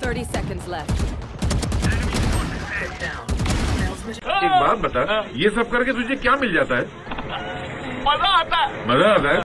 30 seconds left. एक बात बता, ये सब करके तुझे क्या मिल जाता है? मजा आता है।